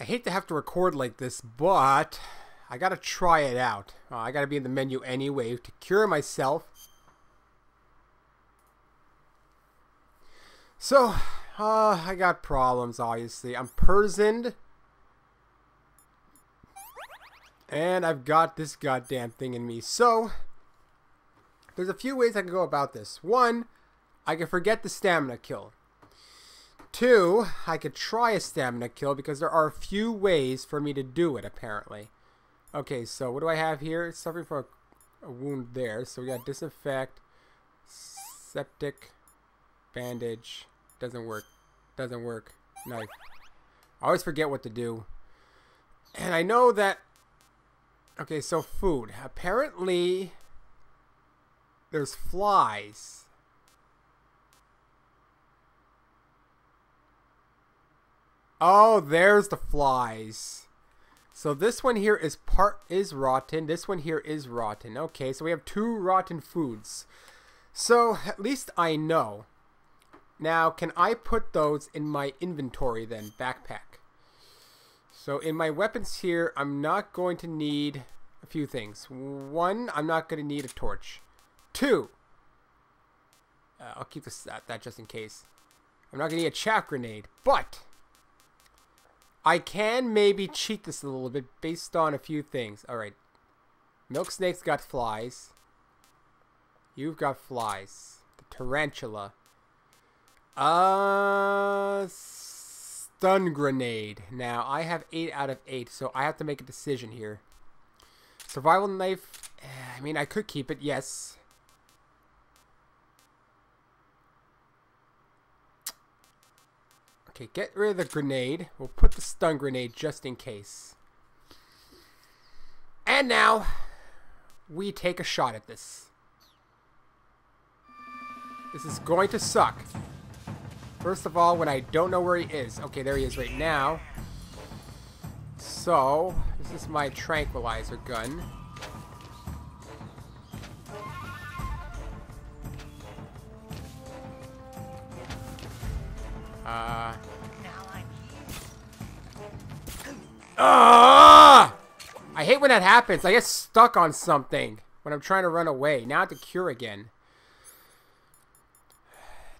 I hate to have to record like this, but I gotta try it out. I gotta be in the menu anyway to cure myself. So, I got problems, obviously. I'm prisoned. And I've got this goddamn thing in me. So, there's a few ways I can go about this. One, I can forget the stamina kill. Two, I could try a stamina kill because there are a few ways for me to do it, apparently. Okay, so what do I have here? It's suffering from a wound there. So we got disinfect, septic, bandage. Doesn't work. Doesn't work. Knife. I always forget what to do. And I know that... Okay, so food. Apparently, there's flies. Oh, there's the flies. So this one here is rotten. This one here is rotten. Okay, so we have two rotten foods. So at least I know. Now, can I put those in my inventory then? Backpack. So in my weapons here, I'm not going to need a few things. One, I'm not going to need a torch. Two, I'll keep that just in case. I'm not going to need a chaff grenade, but... I can maybe cheat this a little bit based on a few things. Alright. Milk Snake's got flies. You've got flies. The tarantula. Stun grenade. Now, I have 8 out of 8, so I have to make a decision here. Survival knife. I mean, I could keep it, yes. Okay, get rid of the grenade. We'll put the stun grenade just in case. And now, we take a shot at this. This is going to suck. First of all, when I don't know where he is. Okay, there he is right now. So, this is my tranquilizer gun. I hate when that happens. I get stuck on something when I'm trying to run away. Now I have to cure again.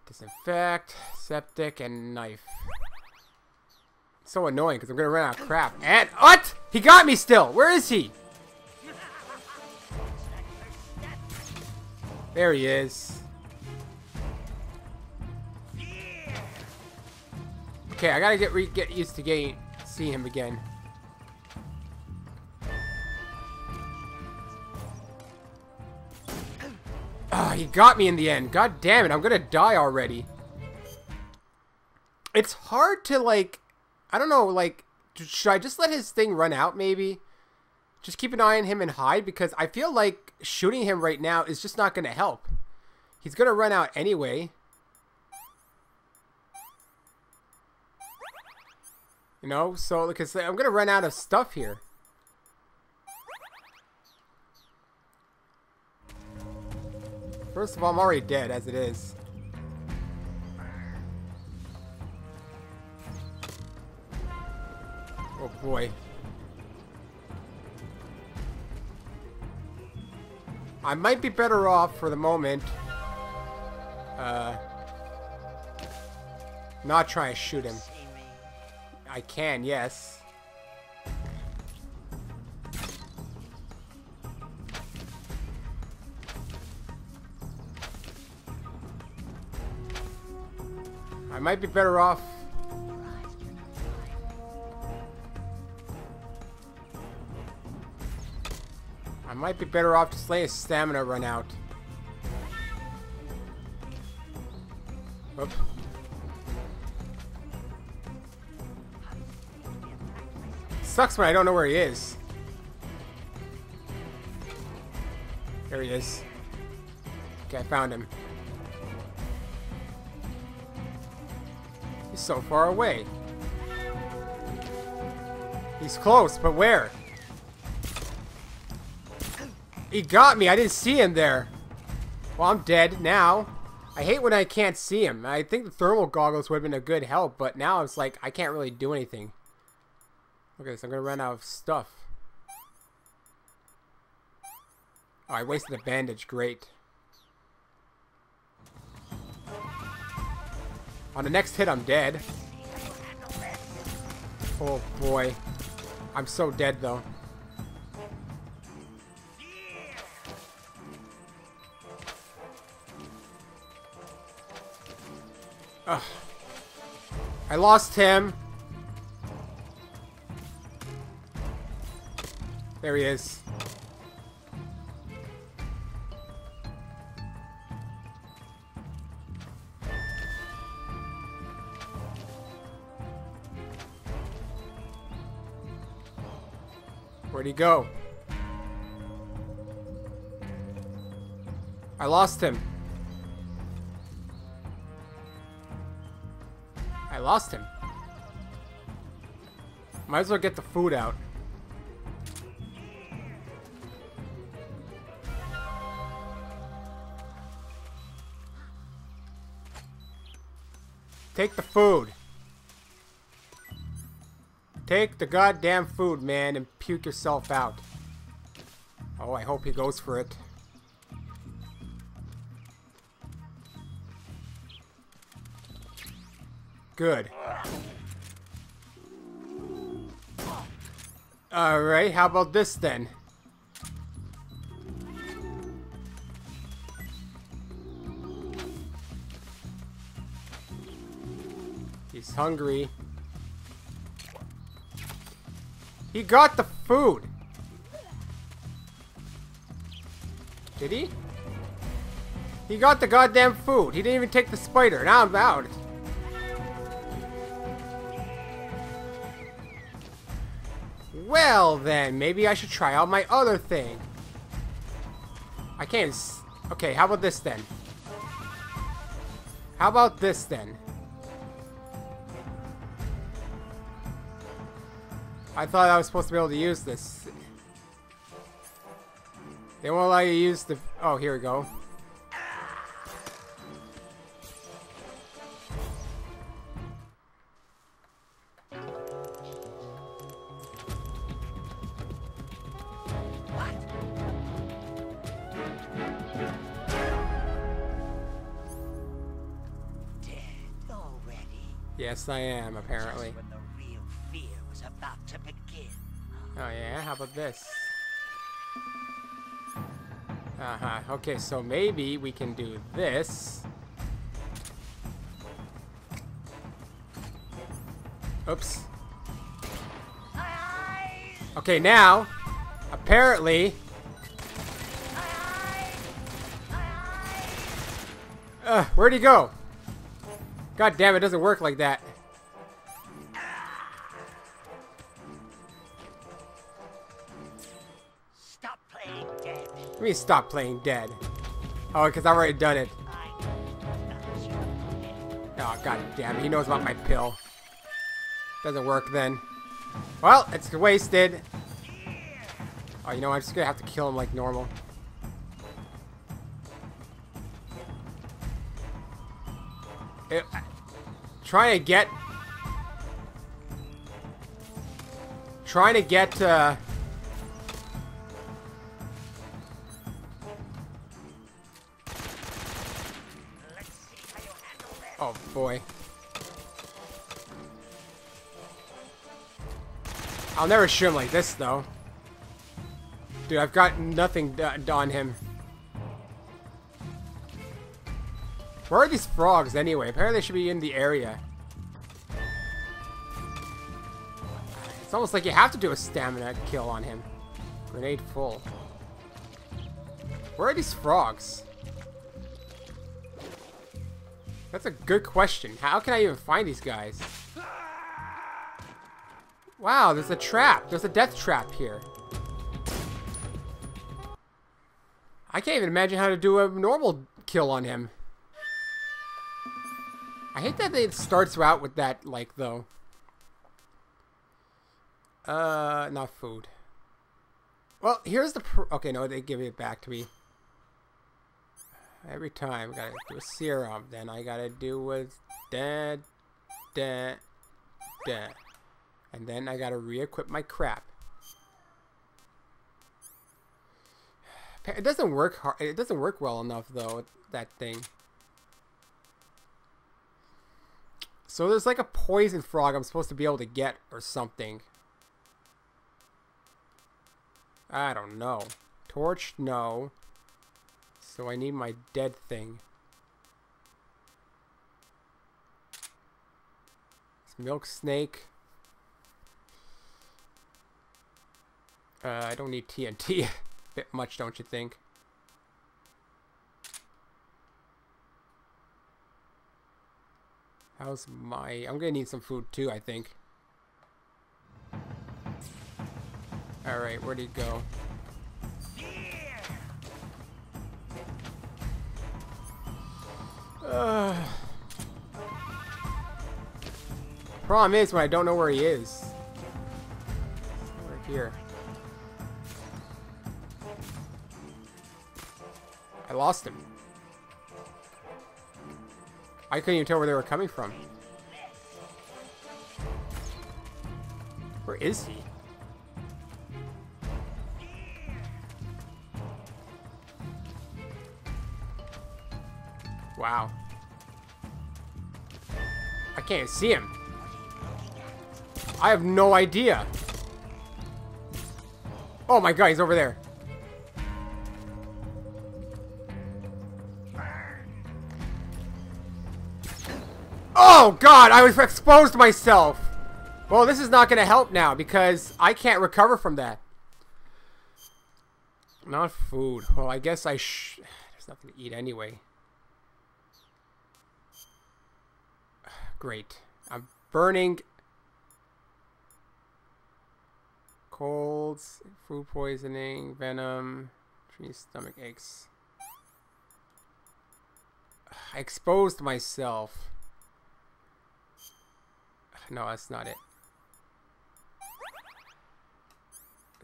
Disinfect, septic, and knife. It's so annoying because I'm going to run out of crap. And what? He got me still. Where is he? There he is. Okay, I gotta get used to seeing him again. Ah, he got me in the end. God damn it! I'm gonna die already. It's hard to like. I don't know. Like, should I just let his thing run out? Maybe. Just keep an eye on him and hide because I feel like shooting him right now is just not gonna help. He's gonna run out anyway. You know, so like I said, I'm gonna run out of stuff here. First of all, I'm already dead as it is. Oh boy. I might be better off for the moment. Not trying to shoot him. I can, yes. I might be better off. I might be better off just letting his stamina run out. Oops. Sucks when I don't know where he is. There he is. Okay, I found him. He's so far away. He's close, but where? He got me. I didn't see him there. Well, I'm dead now. I hate when I can't see him. I think the thermal goggles would have been a good help, but now it's like I can't really do anything. Okay, so I'm gonna run out of stuff. Oh, I wasted a bandage. Great. On the next hit, I'm dead. Oh boy. I'm so dead, though. Ugh. I lost him. There he is. Where'd he go? I lost him. I lost him. Might as well get the food out. Take the food. Take the goddamn food, man, and puke yourself out. Oh, I hope he goes for it. Good. Alright, how about this then? He's hungry. He got the food. Did he? He got the goddamn food. He didn't even take the spider. Now I'm out. Well then, maybe I should try out my other thing. I can't. Okay, how about this then? How about this then? I thought I was supposed to be able to use this. They won't allow you to use the... Oh, here we go. What? Dead already? Yes, I am, apparently. Oh yeah, how about this? Okay, so maybe we can do this. Oops. Okay, now, apparently... where'd he go? God damn, it doesn't work like that. Let me stop playing dead. Oh, because I've already done it. Oh, god damn it. He knows about my pill. Doesn't work then. Well, it's wasted. Oh, you know, I'm just going to have to kill him like normal. Oh boy. I'll never shoot him like this though. Dude, I've got nothing on him. Where are these frogs anyway? Apparently they should be in the area. It's almost like you have to do a stamina kill on him. Grenade full. Where are these frogs? That's a good question. How can I even find these guys? Wow, there's a trap. There's a death trap here. I can't even imagine how to do a normal kill on him. I hate that it starts out with that, like, though. Not food. Well, here's the... okay, no, they give it back to me. Every time I gotta do a serum, then I gotta do with And then I gotta re-equip my crap. It doesn't work hard. It doesn't work well enough though, that thing. So there's like a poison frog I'm supposed to be able to get or something. I don't know. Torch? No. So I need my dead thing. It's milk snake. I don't need TNT. Bit much, don't you think? How's my... I'm gonna need some food too, I think. Alright, where'd he go? Problem is when I don't know where he is. Right here. I lost him. I couldn't even tell where they were coming from. Where is he? Wow. I can't see him. I have no idea. Oh my god, he's over there. Oh god, I was exposed myself. Well, this is not gonna help now because I can't recover from that. Not food. Well, I guess I there's nothing to eat anyway. Great. I'm burning. Colds, food poisoning, venom, tree stomach aches. I exposed myself. No, that's not it.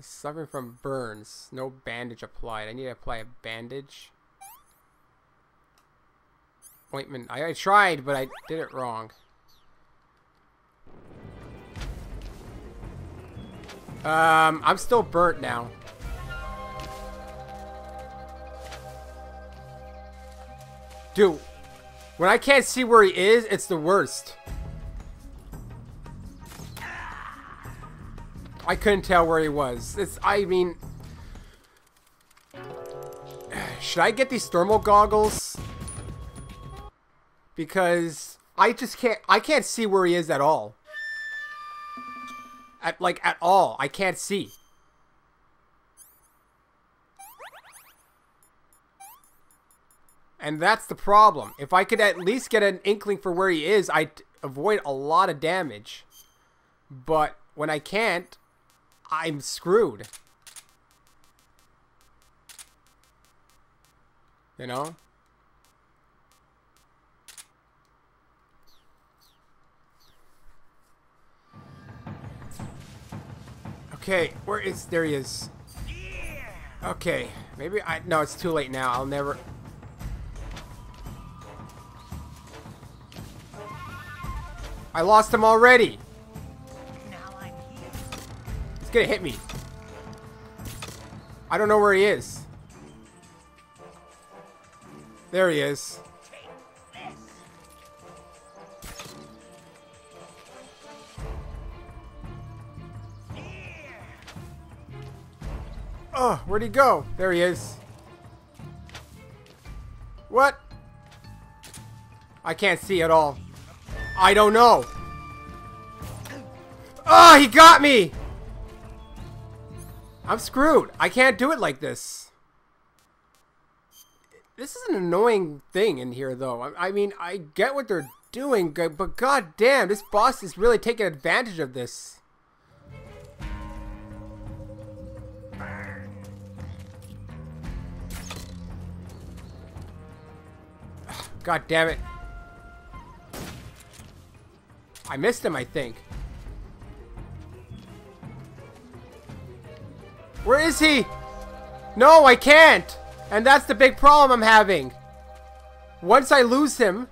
Suffering from burns. No bandage applied. I need to apply a bandage. Ointment. I tried, but I did it wrong. I'm still burnt now. Dude, when I can't see where he is, it's the worst. I couldn't tell where he was. It's, I mean... Should I get these thermal goggles? Because I just can't... I can't see where he is at all. At all. I can't see. And that's the problem. If I could at least get an inkling for where he is, I'd avoid a lot of damage. But when I can't... I'm screwed. You know? Okay, where is... There he is. Okay, maybe I... No, it's too late now. I'll never... I lost him already! Gonna hit me. I don't know where he is. There he is. Oh, where'd he go? There he is. What? I can't see at all. I don't know. Oh, he got me! I'm screwed. I can't do it like this. This is an annoying thing in here, though. I mean, I get what they're doing, but goddamn, this boss is really taking advantage of this. God damn it. I missed him, I think. Where is he? No, I can't! And that's the big problem I'm having. Once I lose him,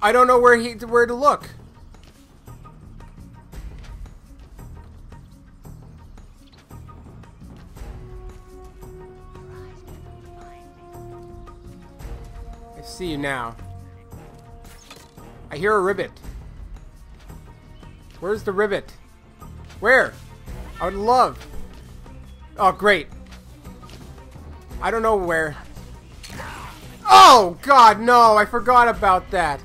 I don't know where to look. see you now. I hear a ribbit. Where's the ribbit? Where? I would love. Oh, great. I don't know where. Oh, God, no. I forgot about that.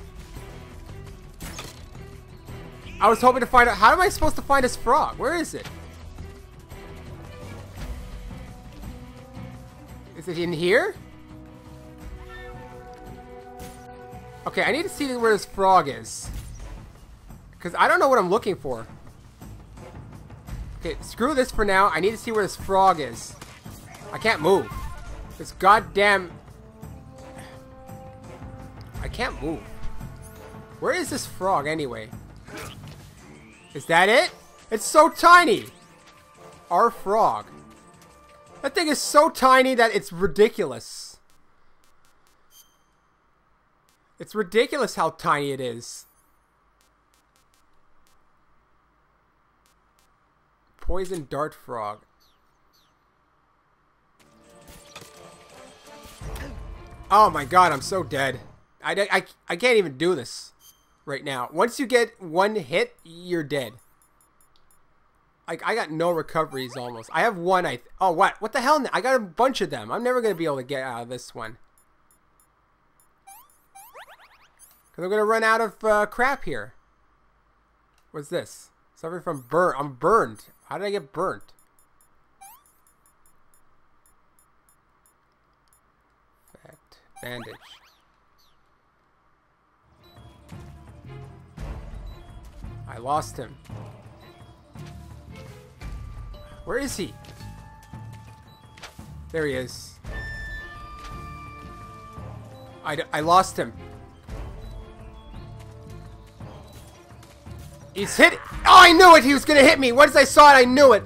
I was hoping to find out. How am I supposed to find this frog? Where is it? Is it in here? Okay, I need to see where this frog is. Because I don't know what I'm looking for. Okay, screw this for now. I need to see where this frog is. I can't move. This goddamn... I can't move. Where is this frog anyway? Is that it? It's so tiny! Our frog. That thing is so tiny that it's ridiculous. It's ridiculous how tiny it is. Poison dart frog. Oh my god, I'm so dead. I can't even do this right now. Once you get one hit, you're dead. Like, I got no recoveries almost. I have one. Oh, what? What the hell? I got a bunch of them. I'm never going to be able to get out of this one. Because I'm going to run out of crap here. What's this? Suffering from burn. I'm burned. How did I get burnt? Fact. Bandage. I lost him. Where is he? There he is. I lost him. He's hit. Oh, I knew it. He was gonna hit me. Once I saw it, I knew it.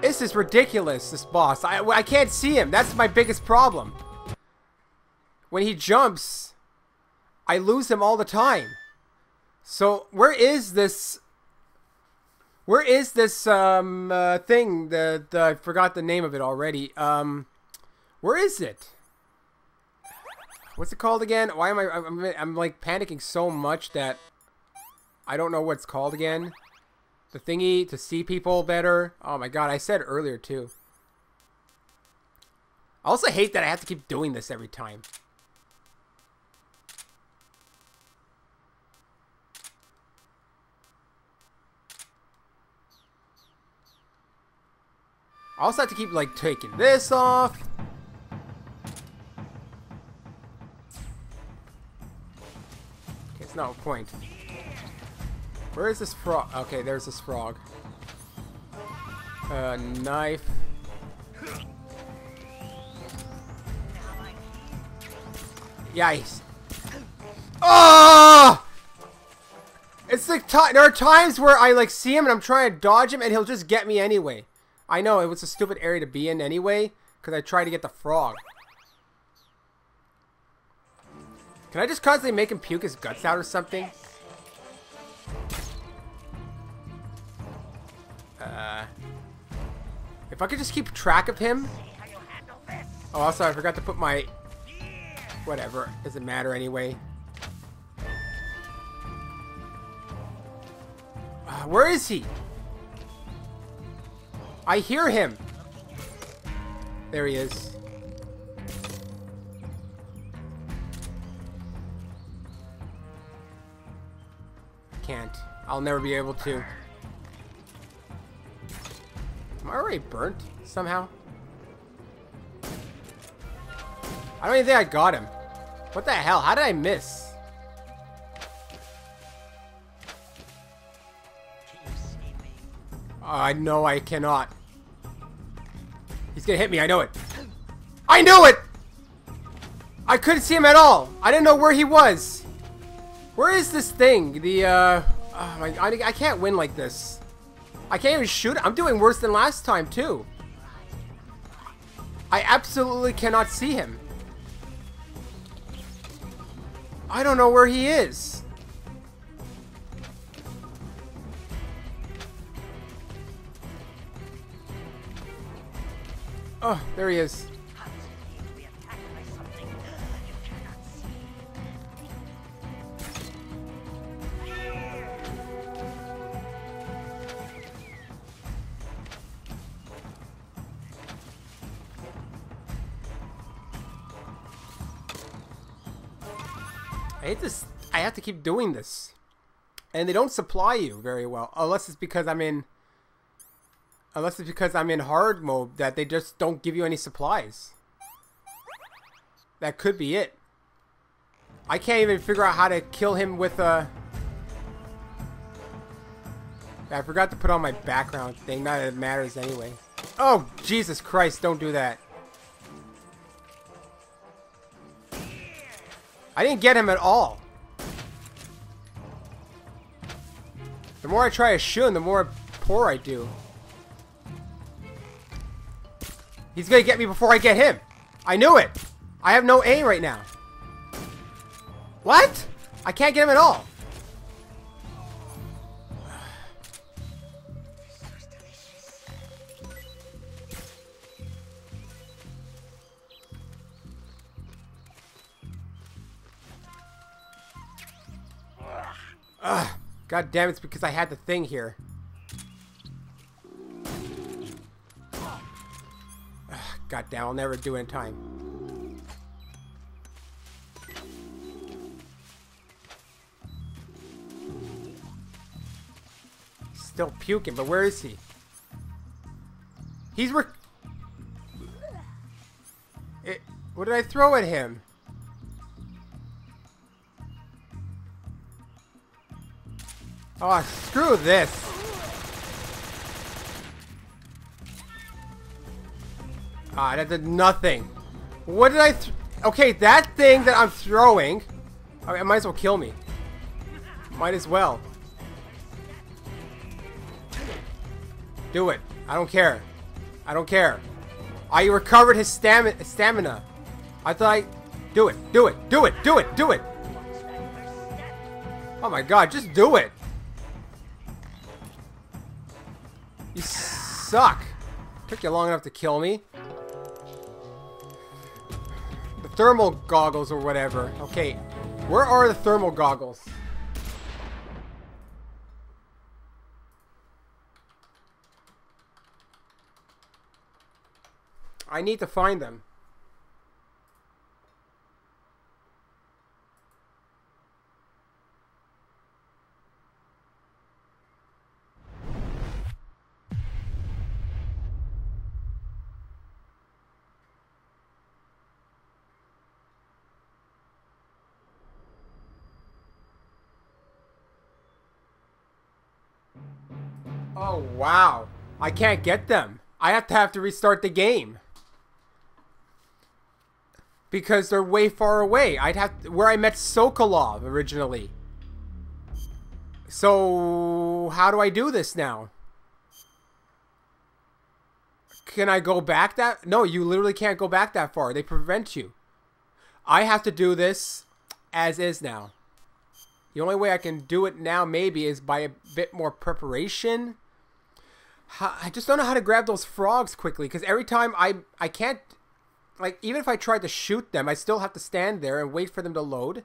This is ridiculous, this boss. I can't see him. That's my biggest problem. When he jumps, I lose him all the time. So where is this? Where is this thing? The I forgot the name of it already. Where is it? What's it called again? Why am I'm like panicking so much that I don't know what's called again. The thingy to see people better. Oh my god, I said earlier too. I also hate that I have to keep doing this every time. I also have to keep like taking this off. No point. Where is this frog? Okay, there's this frog. Knife. Yikes. Oh! It's like there are times where I like see him and I'm trying to dodge him and he'll just get me anyway. I know it was a stupid area to be in anyway because I tried to get the frog. Can I just constantly make him puke his guts out or something? If I could just keep track of him. Oh, also I forgot to put my... Whatever, doesn't matter anyway. Where is he? I hear him. There he is. Can't. I'll never be able to. Am I already burnt somehow? I don't even think I got him. What the hell? How did I miss? No, I cannot. He's gonna hit me. I know it. I knew it! I couldn't see him at all. I didn't know where he was. Where is this thing? The, oh my, I can't win like this. I can't even shoot. I'm doing worse than last time, too. I absolutely cannot see him. I don't know where he is. Oh, there he is. I hate this. I have to keep doing this. And they don't supply you very well, unless it's because I'm in... Unless it's because I'm in hard mode, that they just don't give you any supplies. That could be it. I can't even figure out how to kill him with a... I forgot to put on my background thing, not that it matters anyway. Oh, Jesus Christ, don't do that. I didn't get him at all. The more I try to shoot him, the more poor I do. He's gonna get me before I get him. I knew it. I have no aim right now. What? I can't get him at all. Ugh, God damn, it's because I had the thing here. Ugh, God damn, I'll never do it in time. Still puking, but where is he? He's what did I throw at him? Oh, screw this. Ah, that did nothing. What did I... Okay, that thing that I'm throwing... I mean, it might as well kill me. Might as well. Do it. I don't care. I don't care. I recovered his stamina. I thought I... Do it. Do it. Do it. Do it. Do it. Oh my God, just do it. You suck. Took you long enough to kill me. The thermal goggles or whatever. Okay, where are the thermal goggles? I need to find them. Oh, wow. I can't get them. I have to restart the game. Because they're way far away. I'd have to, where I met Sokolov originally. So, how do I do this now? Can I go back that? No, you literally can't go back that far. They prevent you. I have to do this as is now. The only way I can do it now maybe is by a bit more preparation. I just don't know how to grab those frogs quickly, because every time I can't, like, even if I tried to shoot them, I still have to stand there and wait for them to load.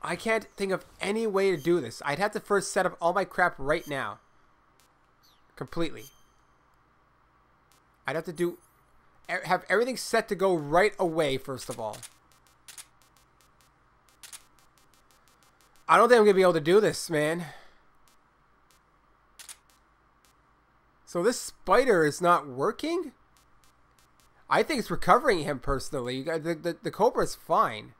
I can't think of any way to do this. I'd have to first set up all my crap right now. Completely. I'd have to have everything set to go right away, first of all. I don't think I'm going to be able to do this, man. So this spider is not working? I think it's recovering him personally. The cobra is fine.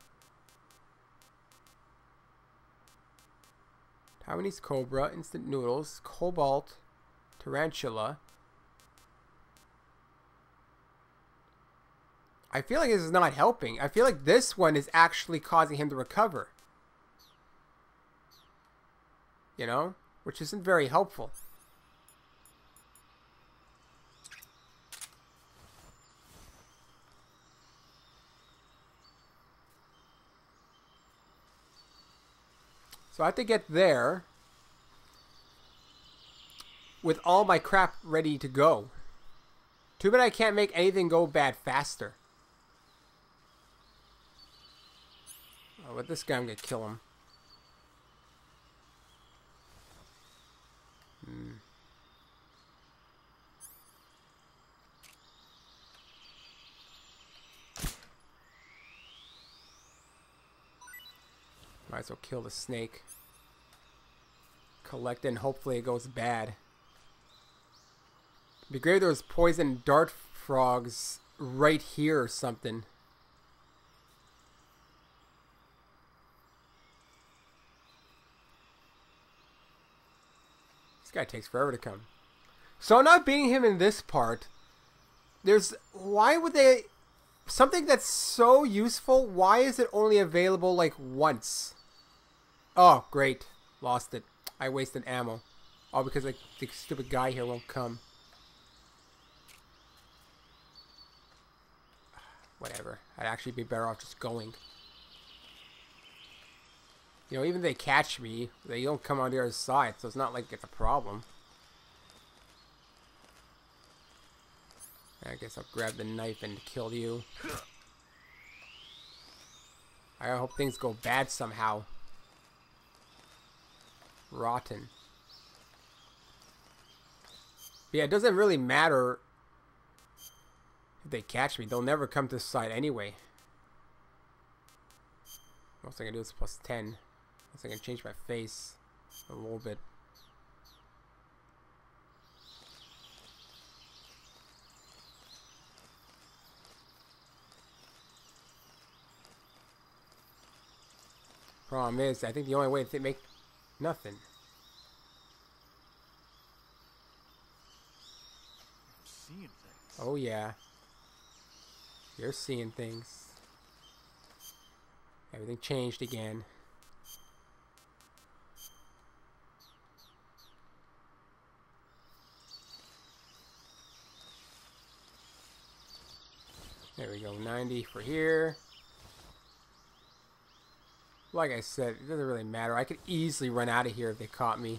Taiwanese cobra, instant noodles, cobalt, tarantula. I feel like this is not helping. I feel like this one is actually causing him to recover. You know, which isn't very helpful. So I have to get there with all my crap ready to go. Too bad I can't make anything go bad faster. Oh, with this guy, I'm gonna kill him. Might as well kill the snake. Collect and hopefully it goes bad. It'd be great if there was poison dart frogs right here or something. This guy takes forever to come. So I'm not beating him in this part. There's... why would they... something that's so useful, why is it only available like once? Oh, great. Lost it. I wasted ammo. All because like the stupid guy here won't come. Whatever. I'd actually be better off just going. You know, even if they catch me, they don't come on the other side, so it's not like it's a problem. I guess I'll grab the knife and kill you. I hope things go bad somehow. Rotten. But yeah, it doesn't really matter if they catch me. They'll never come to this side anyway. Most I can do is plus 10. Most I can change my face a little bit. Problem is, I think the only way to make nothing. I'm seeing things. Oh yeah, you're seeing things. Everything changed again. There we go, 90 for here. Like I said, it doesn't really matter. I could easily run out of here if they caught me.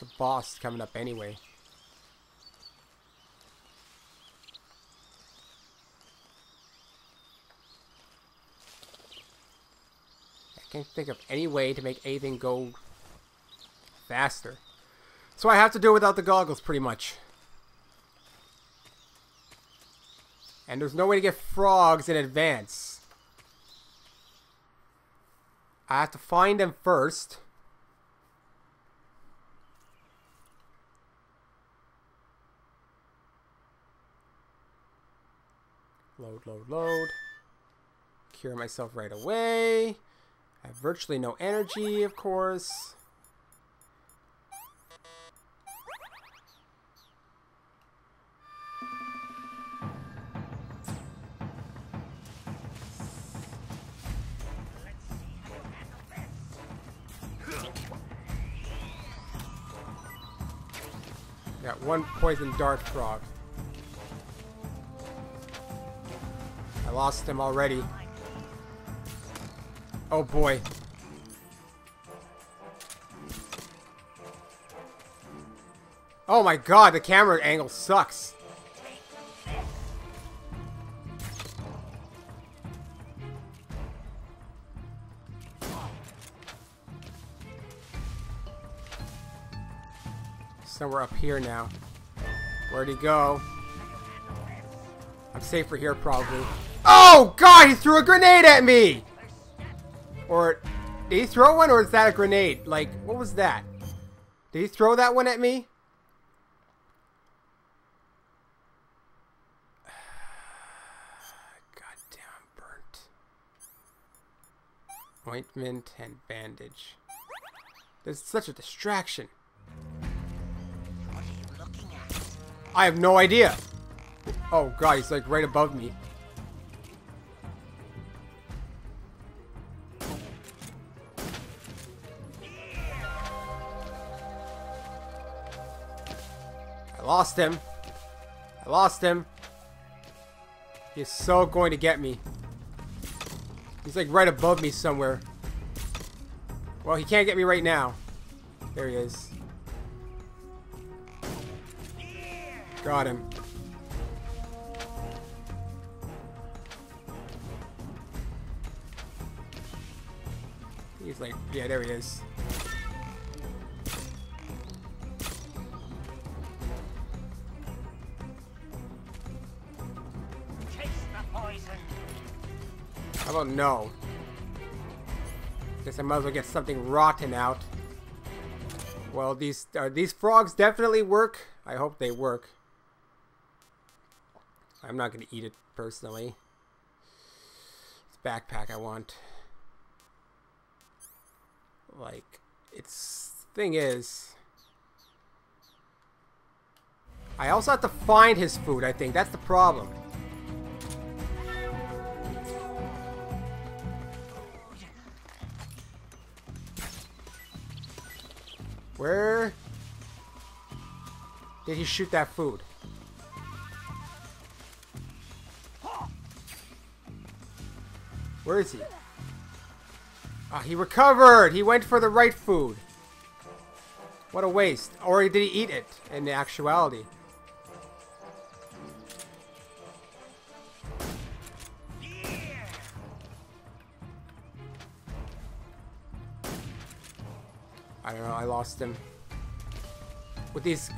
The boss is coming up anyway. I can't think of any way to make anything go faster. So I have to do it without the goggles, pretty much. And there's no way to get frogs in advance. I have to find them first. Load, load, load. Cure myself right away. I have virtually no energy, of course. Got one poison dart frog. I lost him already. Oh boy. Oh my god, the camera angle sucks. So we're up here now. Where'd he go? I'm safer here probably. Oh god, he threw a grenade at me! Or did he throw one, or is that a grenade? Like, what was that? Did he throw that one at me? Goddamn burnt. Ointment and bandage. This is such a distraction. I have no idea. Oh god, he's like right above me. I lost him. I lost him. He's so going to get me. He's like right above me somewhere. Well, he can't get me right now. There he is. Got him. He's like, yeah, there he is. Taste the poison. How about no? Guess I might as well get something rotten out. Well, these frogs definitely work. I hope they work. I'm not going to eat it personally. It's backpack I want. Like, it's thing is, I also have to find his food, I think. That's the problem. Where did he shoot that food? Where is he? Ah, he recovered! He went for the right food. What a waste. Or did he eat it in actuality? I don't know, I lost him. With these...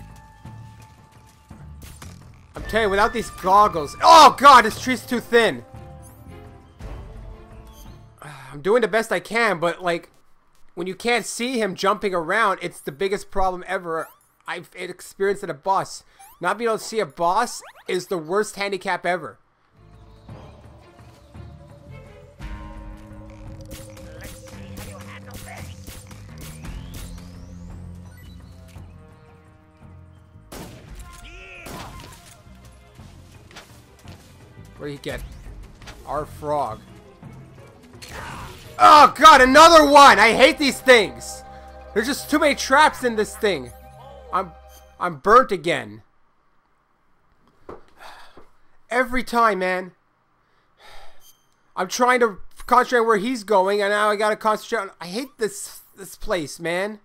I'm telling you, without these goggles... Oh god, this tree's too thin! I'm doing the best I can, but like... When you can't see him jumping around, it's the biggest problem ever I've experienced at a boss. Not being able to see a boss is the worst handicap ever. Where do you get our frog? Oh god, another one! I hate these things! There's just too many traps in this thing. I'm burnt again. Every time, man. I'm trying to concentrate on where he's going, and now I gotta concentrate on... I hate this place, man.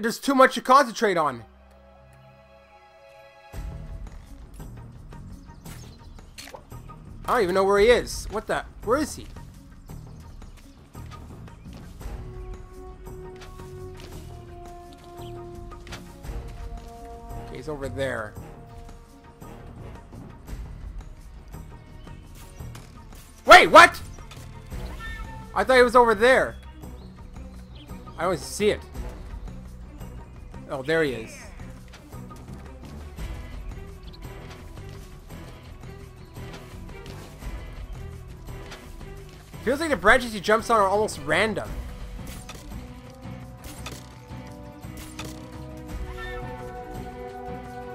There's too much to concentrate on. I don't even know where he is. What the? Where is he? Okay, he's over there. Wait, what? I thought he was over there. I don't see it. Oh, there he is. Feels like the branches he jumps on are almost random.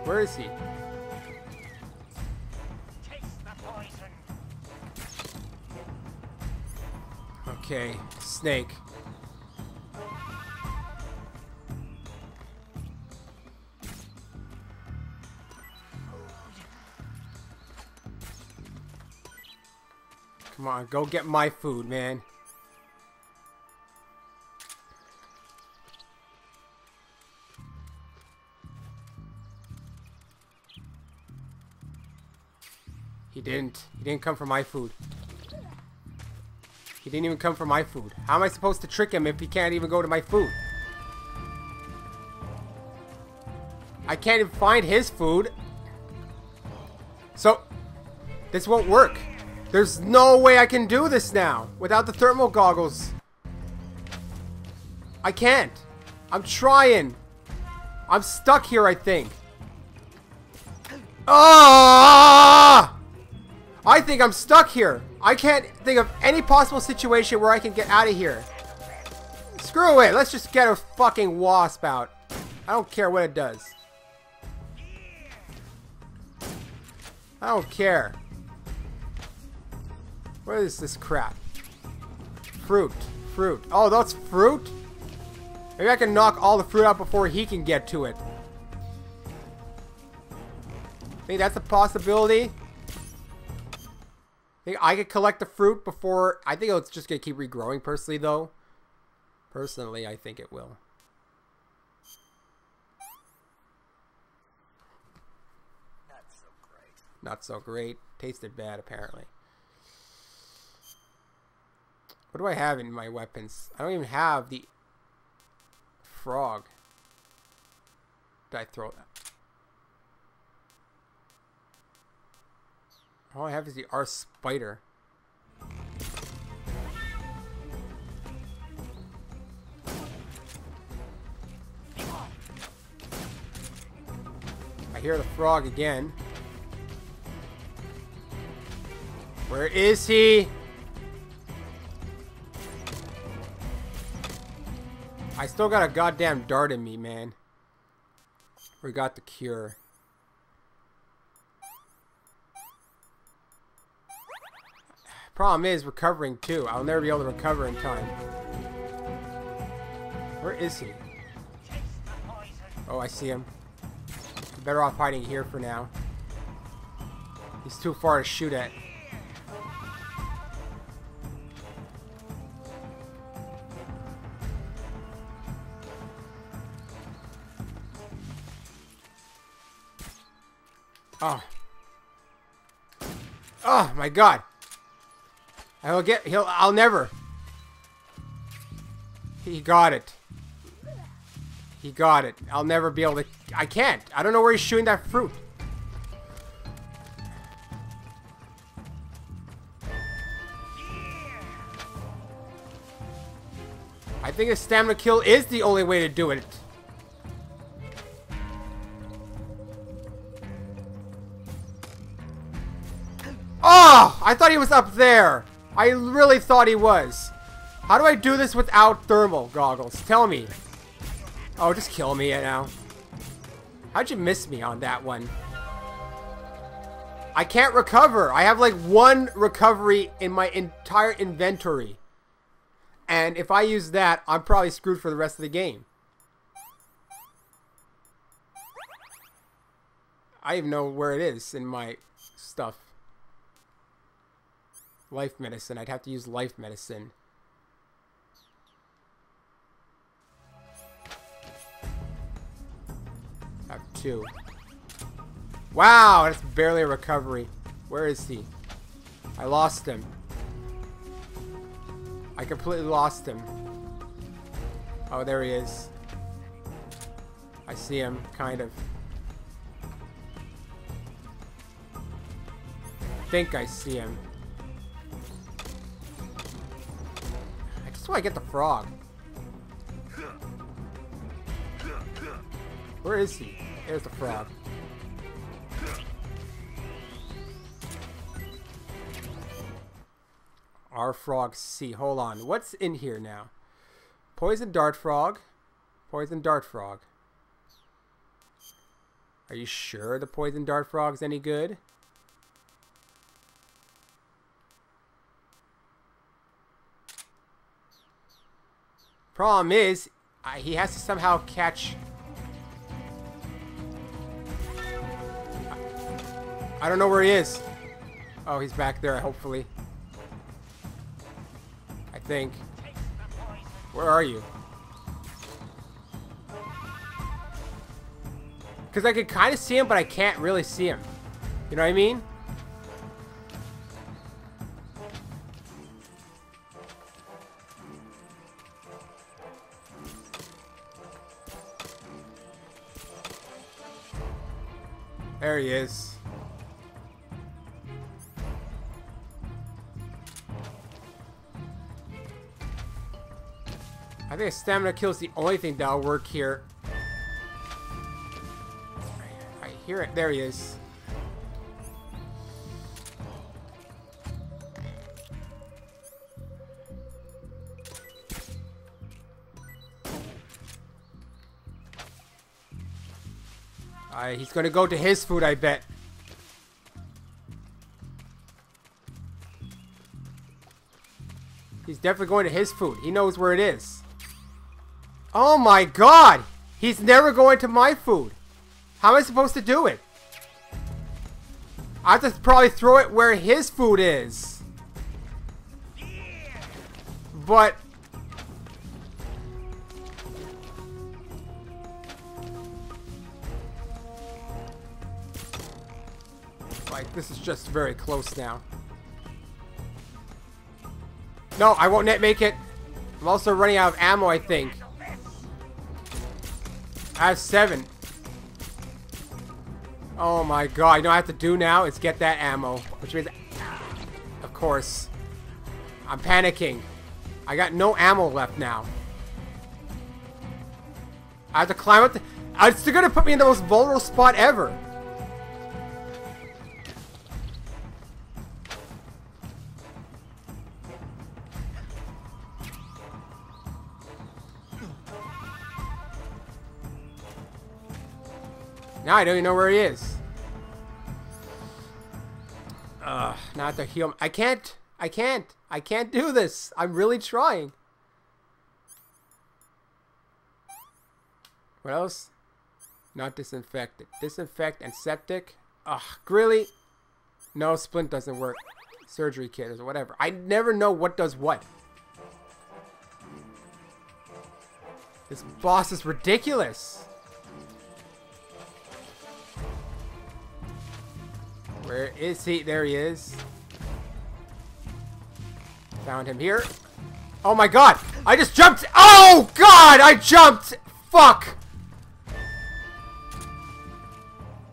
Where is he? Taste the poison. Okay, snake. Come on, go get my food, man. He didn't. He didn't come for my food. He didn't even come for my food. How am I supposed to trick him if he can't even go to my food? I can't even find his food. So, this won't work. There's no way I can do this now without the thermal goggles. I can't. I'm trying. I'm stuck here, I think. Ah! I think I'm stuck here. I can't think of any possible situation where I can get out of here. Screw it. Let's just get a fucking wasp out. I don't care what it does. I don't care. What is this crap? Fruit. Fruit. Oh, that's fruit? Maybe I can knock all the fruit out before he can get to it. Think that's a possibility? Think I could collect the fruit before... I think it's just going to keep regrowing personally, though. Personally, I think it will. Not so great. Not so great. Tasted bad, apparently. What do I have in my weapons? I don't even have the frog. Did I throw that? All I have is the R spider. hear the frog again. Where is he? I still got a goddamn dart in me, man. We got the cure. Problem is recovering too. I'll never be able to recover in time. Where is he? Oh, I see him. I'm better off hiding here for now. He's too far to shoot at. Oh. Oh my god. I'll never. He got it. He got it. I'll never be able to. I can't. I don't know where he's shooting that fruit. I think a stamina kill is the only way to do it. Oh! I thought he was up there. I really thought he was. How do I do this without thermal goggles? Tell me. Oh, just kill me now. How'd you miss me on that one? I can't recover. I have like one recovery in my entire inventory. And if I use that, I'm probably screwed for the rest of the game. I even know where it is in my stuff. Life medicine. I'd have to use life medicine. I have two. Wow, that's barely a recovery. Where is he? I lost him. I completely lost him. Oh, there he is. I see him, kind of. I think I see him. That's why I get the frog. Where is he? There's the frog. Our frog C. Hold on. What's in here now? Poison dart frog. Poison dart frog. Are you sure the poison dart frog's any good? Problem is, he has to somehow catch... I don't know where he is. Oh, he's back there, hopefully. I think. Where are you? Because I could kind of see him, but I can't really see him. You know what I mean? There he is. I think a stamina kill is the only thing that'll work here. I hear it. There he is. He's gonna go to his food, I bet. He's definitely going to his food. He knows where it is. Oh my god! He's never going to my food. How am I supposed to do it? I have to probably throw it where his food is. But... like, this is just very close now. No, I won't make it. I'm also running out of ammo, I think. I have 7. Oh my god, you know what I have to do now? Is get that ammo. Which means... of course. I'm panicking. I got no ammo left now. I have to climb up the... It's gonna put me in the most vulnerable spot ever. Now I don't even know where he is. Not the heal. I can't do this. I'm really trying. What else? Not disinfected. Disinfect and septic. Ugh, really? No, splint doesn't work. Surgery kit or whatever. I never know what does what. This boss is ridiculous. Where is he? There he is. Found him here. Oh my god! I just jumped! Oh god! I jumped! Fuck!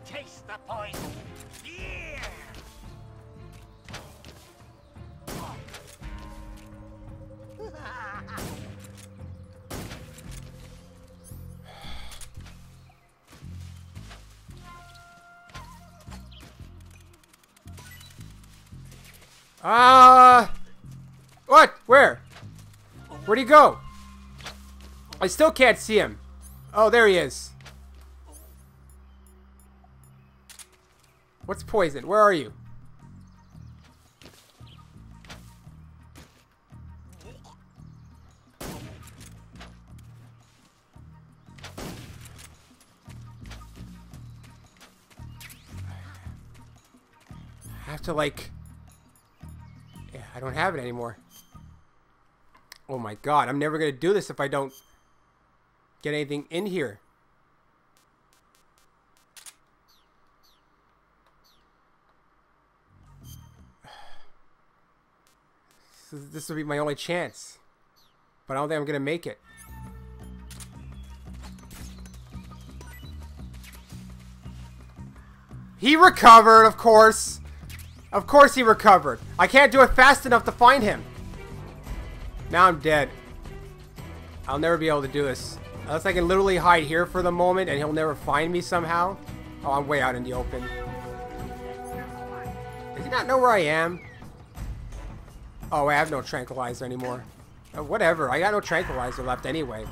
Taste the poison. Yeah. What? Where? Where'd he go? I still can't see him. Oh, there he is. What's poison? Where are you? I have to like... I don't have it anymore. Oh my god, I'm never gonna do this if I don't get anything in here. This will be my only chance, but I don't think I'm gonna make it. He recovered, of course. Of course he recovered. I can't do it fast enough to find him. Now I'm dead. I'll never be able to do this. Unless I can literally hide here for the moment and he'll never find me somehow. Oh, I'm way out in the open. Does he not know where I am? Oh, I have no tranquilizer anymore. Oh, whatever. I got no tranquilizer left anyway.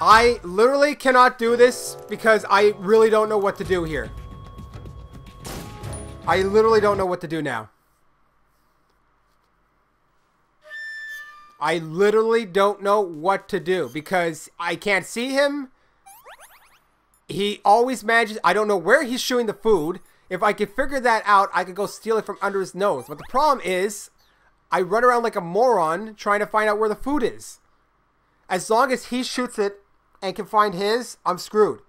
I literally cannot do this because I really don't know what to do here. I literally don't know what to do now. I literally don't know what to do because I can't see him. He always manages. I don't know where he's shooing the food. If I could figure that out, I could go steal it from under his nose. But the problem is, I run around like a moron trying to find out where the food is. As long as he shoots it and can find his, I'm screwed.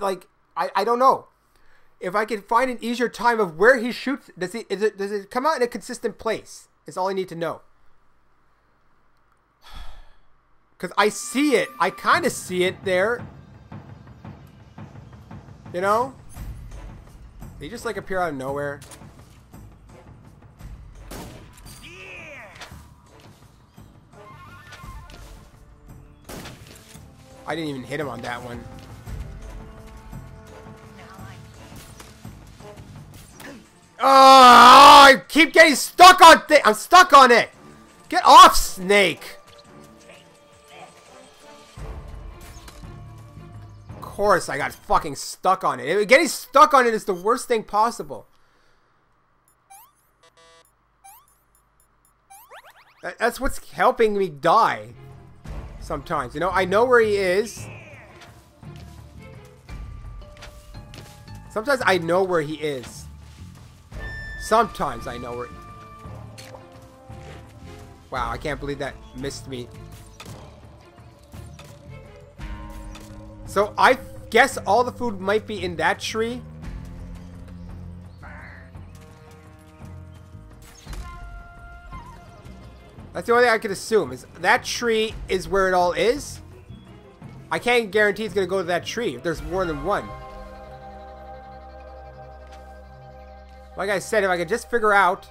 Like, I don't know. If I can find an easier time of where he shoots, does it come out in a consistent place? Is all I need to know. Because I see it. I kind of see it there. You know? They just like appear out of nowhere. I didn't even hit him on that one. Oh, I keep getting stuck on things. I'm stuck on it. Get off, snake. Of course, I got fucking stuck on it. Getting stuck on it is the worst thing possible. That's what's helping me die sometimes. You know, I know where he is. Sometimes I know where he is. Sometimes I know where... Wow, I can't believe that missed me. So I guess all the food might be in that tree. That's the only thing I could assume is that tree is where it all is. I can't guarantee it's going to go to that tree if there's more than one. Like I said, if I could just figure out...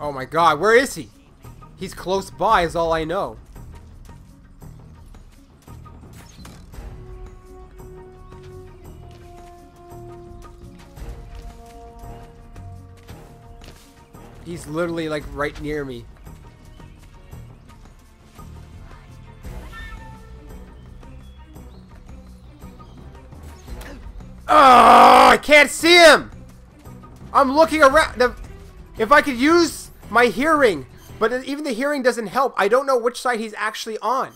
Oh my god, where is he? He's close by is all I know. He's literally like right near me. Oh, I can't see him! I'm looking around. If I could use my hearing, but even the hearing doesn't help. I don't know which side he's actually on.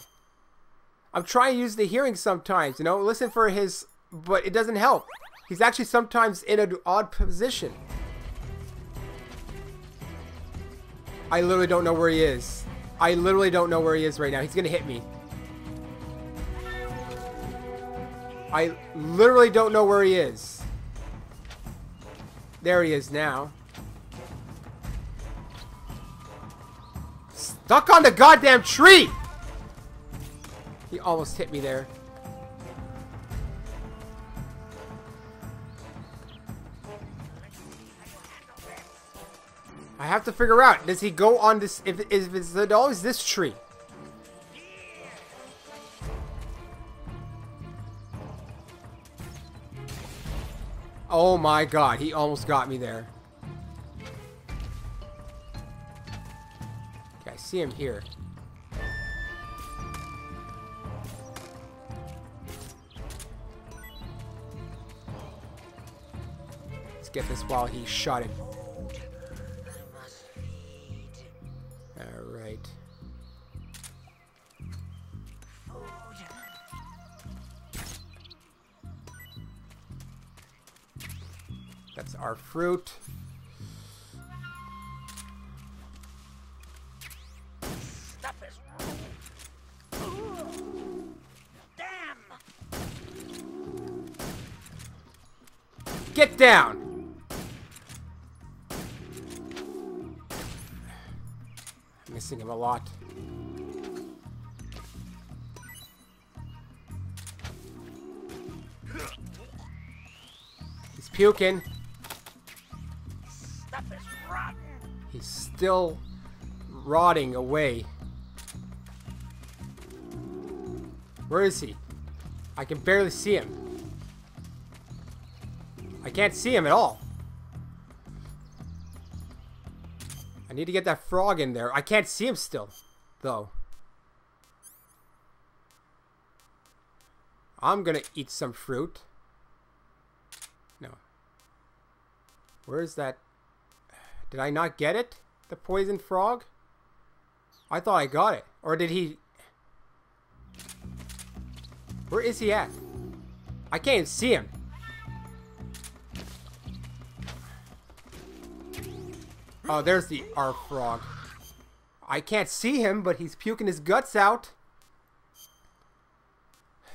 I'm trying to use the hearing sometimes, you know, listen for his, but it doesn't help. He's actually sometimes in an odd position. I literally don't know where he is. I literally don't know where he is right now. He's gonna hit me. I literally don't know where he is. There he is now. Stuck on the goddamn tree! He almost hit me there. I have to figure out, does he go on this, if it's always this tree? Oh my god, he almost got me there. Okay, I see him here. Let's get this while he shot it. That's our fruit. Stop it. Damn. Get down. I'm missing him a lot. He's puking. He's still rotting away. Where is he? I can barely see him. I can't see him at all. I need to get that frog in there. I can't see him still, though. I'm gonna eat some fruit. No. Where is that? Did I not get it? The poison frog? I thought I got it. Or did he... Where is he at? I can't even see him. Oh, there's the our frog. I can't see him, but he's puking his guts out.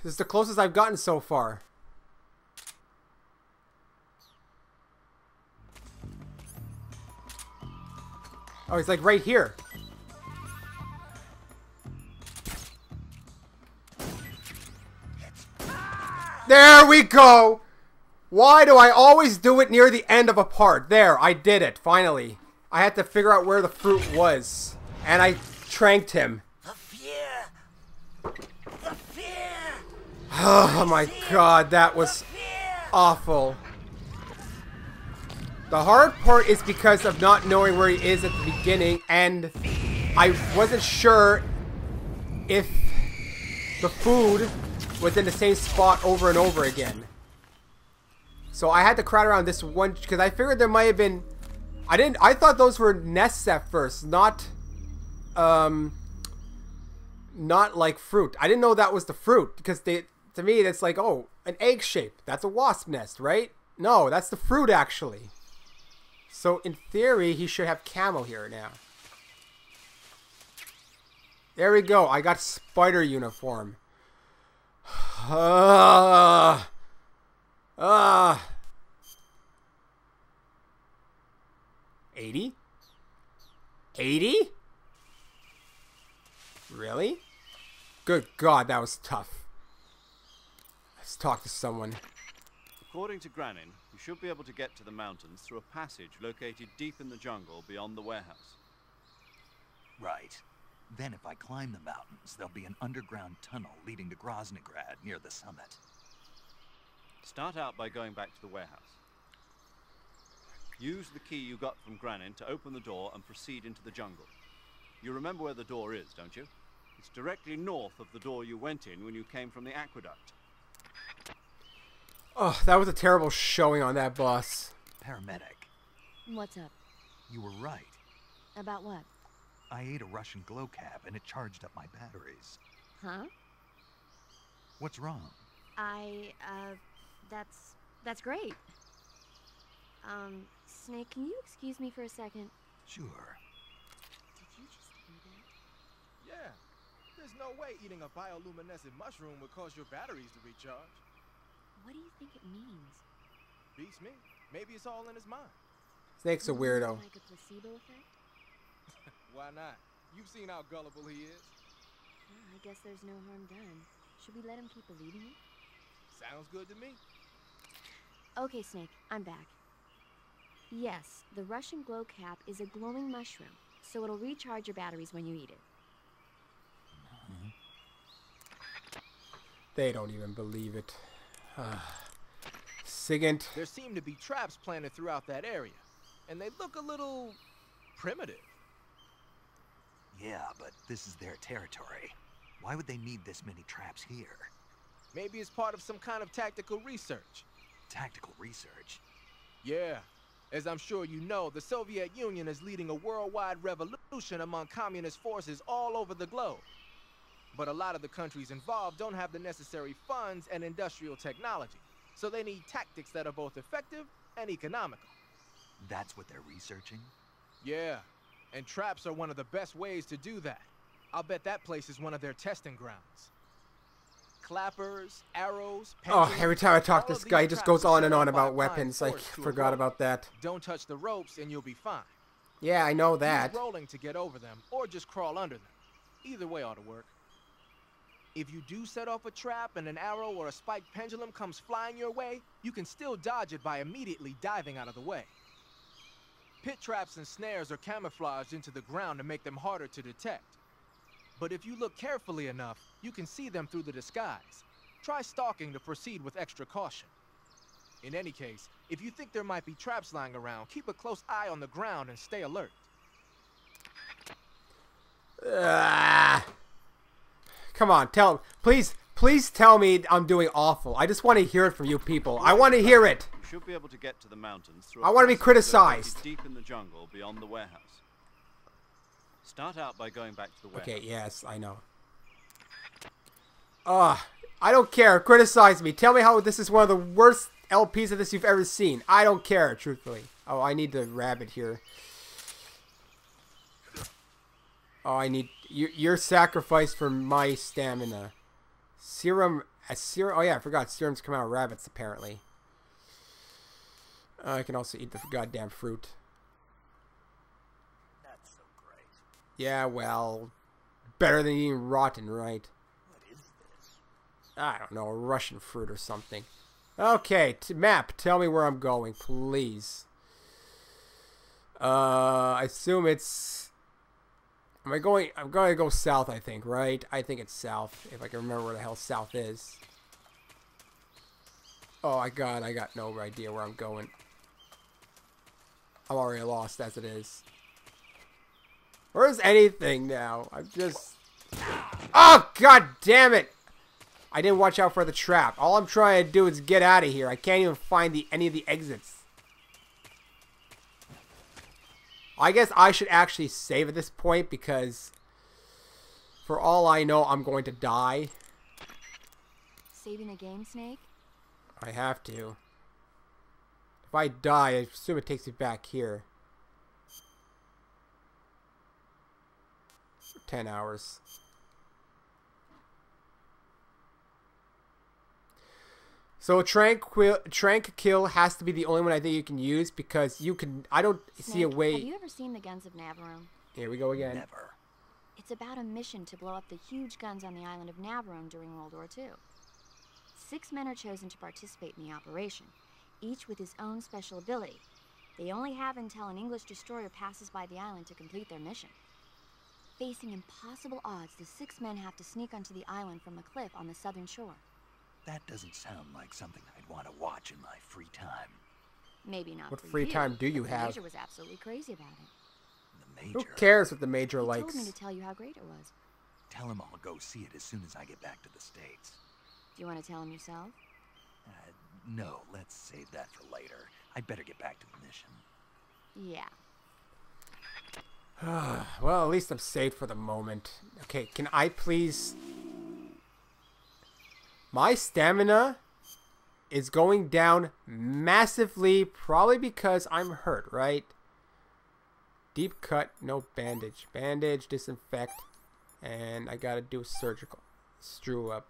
This is the closest I've gotten so far. Oh, he's like right here. There we go. Why do I always do it near the end of a part? There, I did it, finally. I had to figure out where the fruit was. And I tranked him. The fear. The fear. Oh my god, that was awful. The hard part is because of not knowing where he is at the beginning, and I wasn't sure if the food was in the same spot over and over again. So I had to crowd around this one because I figured there might have been... I thought those were nests at first, not like fruit. I didn't know that was the fruit because to me that's like, oh, an egg shape. That's a wasp nest, right? No, that's the fruit actually. So, in theory, he should have camo here now. There we go. I got spider uniform. Ah. 80? 80? Really? Good God, that was tough. Let's talk to someone. According to Granin, you should be able to get to the mountains through a passage located deep in the jungle beyond the warehouse. Right. Then if I climb the mountains, there'll be an underground tunnel leading to Groznygrad near the summit. Start out by going back to the warehouse. Use the key you got from Granin to open the door and proceed into the jungle. You remember where the door is, don't you? It's directly north of the door you went in when you came from the aqueduct. Oh, that was a terrible showing on that boss. Paramedic. What's up? You were right. About what? I ate a Russian glow cab and it charged up my batteries. Huh? What's wrong? That's great. Snake, can you excuse me for a second? Sure. Did you just do that? Yeah. There's no way eating a bioluminescent mushroom would cause your batteries to recharge. What do you think it means? Beats me. Maybe it's all in his mind. Snake's a weirdo. Like a placebo effect? Why not? You've seen how gullible he is. Well, I guess there's no harm done. Should we let him keep believing it? Sounds good to me. Okay, Snake, I'm back. Yes, the Russian glow cap is a glowing mushroom, so it'll recharge your batteries when you eat it. They don't even believe it. Sigint. There seem to be traps planted throughout that area, and they look a little primitive. Yeah, but this is their territory. Why would they need this many traps here? Maybe it's part of some kind of tactical research. Tactical research? Yeah. As I'm sure you know, the Soviet Union is leading a worldwide revolution among communist forces all over the globe. But a lot of the countries involved don't have the necessary funds and industrial technology, so they need tactics that are both effective and economical. That's what they're researching? Yeah. And traps are one of the best ways to do that. I'll bet that place is one of their testing grounds. Clappers, arrows, pencils, oh, every time I talk to this guy, he just goes on and on about weapons. I forgot about that. Don't touch the ropes and you'll be fine. Yeah, I know that. Use rolling to get over them or just crawl under them. Either way ought to work. If you do set off a trap and an arrow or a spiked pendulum comes flying your way, you can still dodge it by immediately diving out of the way. Pit traps and snares are camouflaged into the ground to make them harder to detect. But if you look carefully enough, you can see them through the disguise. Try stalking to proceed with extra caution. In any case, if you think there might be traps lying around, keep a close eye on the ground and stay alert. Come on, tell, please tell me I'm doing awful. I just want to hear it from you people. I want to hear it. You should be able to get to the mountains through. I want to be criticized. Deep in the jungle, beyond the warehouse. Start out by going back to the warehouse. Okay. Yes, I know. I don't care. Criticize me. Tell me how this is one of the worst LPs of this you've ever seen. I don't care, truthfully. Oh, I need the rabbit here. Oh, I need your sacrifice for my stamina. Serum, oh yeah, I forgot. Serums come out of rabbits, apparently. I can also eat the goddamn fruit. That's so great. Yeah, well, better than eating rotten, right? What is this? I don't know, a Russian fruit or something. Okay, map, tell me where I'm going, please. I assume it's... I'm going to go south, I think, right? I think it's south, if I can remember where the hell south is. Oh, I got no idea where I'm going. I'm already lost as it is. Where's anything now? I'm just... Oh, god damn it! I didn't watch out for the trap. All I'm trying to do is get out of here. I can't even find any of the exits. I guess I should actually save at this point because for all I know, I'm going to die. Saving the game, Snake? I have to. If I die, I assume it takes me back here. 10 hours. So Tranquil has to be the only one I think you can use because you can... I don't see a way... Have you ever seen The Guns of Navarone? Here we go again. Never. It's about a mission to blow up the huge guns on the island of Navarone during World War II. 6 men are chosen to participate in the operation, each with his own special ability. They only have until an English destroyer passes by the island to complete their mission. Facing impossible odds, the 6 men have to sneak onto the island from a cliff on the southern shore. That doesn't sound like something I'd want to watch in my free time. Maybe not. What free time do you have? The Major was absolutely crazy about it. The Major. Who cares what the Major likes? He told me to tell you how great it was. Tell him I'll go see it as soon as I get back to the States. Do you want to tell him yourself? no, let's save that for later. I'd better get back to the mission. Yeah. Well, at least I'm safe for the moment. Okay, can I please... My stamina is going down massively, probably because I'm hurt, right? Deep cut, no bandage. Bandage, disinfect, and I gotta do a surgical. Screw up,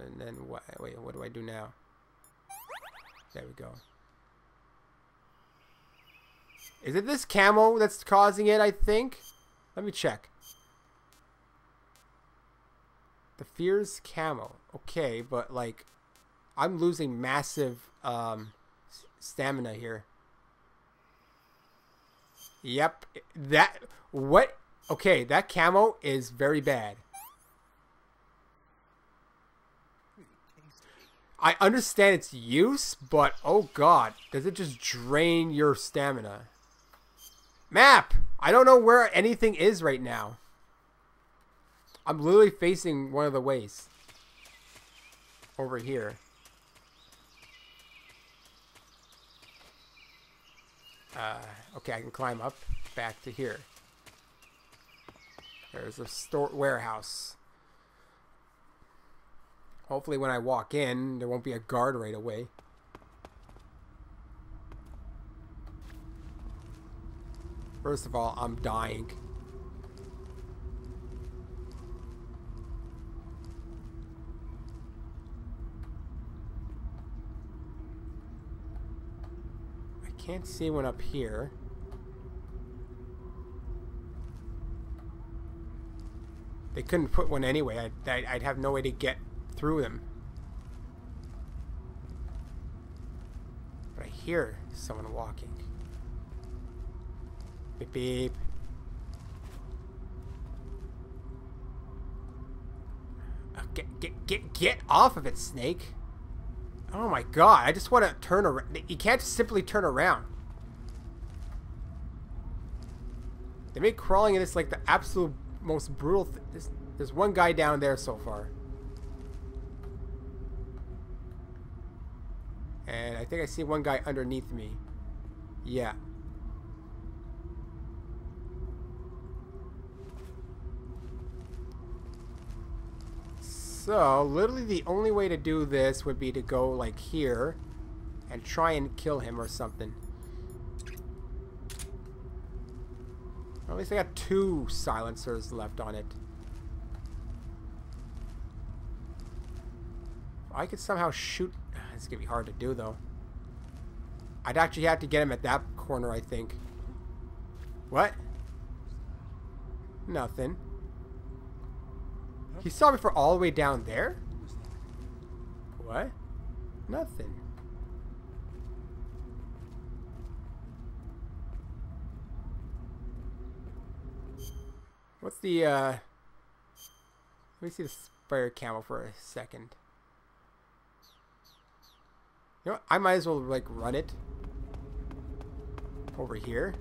and then what? Wait, what do I do now? There we go. Is it this camo that's causing it, I think? Let me check. The fear's camo. Okay, but like, I'm losing massive stamina here. Yep, that, what? Okay, that camo is very bad. I understand its use, but oh god, does it just drain your stamina? Map! I don't know where anything is right now. I'm literally facing one of the ways. Over here. Okay, I can climb up back to here. There's a store warehouse. Hopefully when I walk in, there won't be a guard right away. First of all, I'm dying. I can't see one up here. They couldn't put one anyway. I'd have no way to get through them. But I hear someone walking. Beep beep. Oh, get off of it, snake. Oh my god, I just want to turn around. You can't just simply turn around. They make crawling in this like the absolute most brutal thing. There's one guy down there so far. And I think I see one guy underneath me. Yeah. So, literally the only way to do this would be to go, like, here and try and kill him or something. Or at least I got 2 silencers left on it. I could somehow shoot... It's gonna be hard to do, though. I'd actually have to get him at that corner, I think. What? Nothing. He saw me for all the way down there? What? Nothing. What's the, Let me see the spider camel for a second. You know what? I might as well, like, run it. Over here.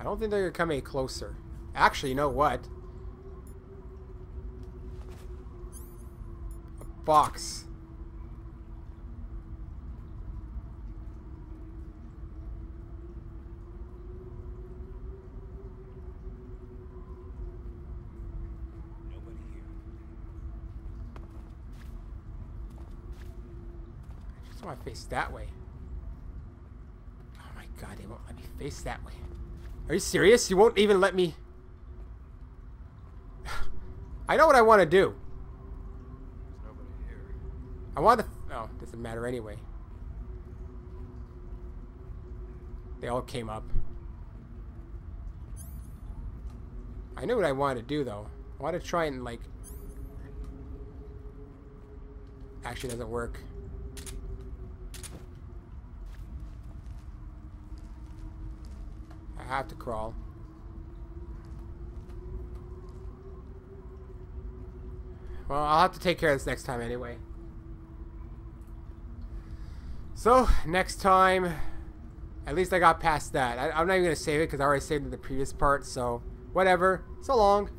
I don't think they're going to come any closer. Actually, you know what? A box. Nobody here. I just want to face that way. Oh my god, they won't let me face that way. Are you serious? You won't even let me... I know what I want to do. There's nobody here. I want to... Oh, doesn't matter anyway. They all came up. I know what I want to do, though. I want to try and, like... Actually, it doesn't work. I have to crawl. Well, I'll have to take care of this next time anyway. So, next time, at least I got past that. I'm not even going to save it because I already saved it in the previous part, so whatever. So long.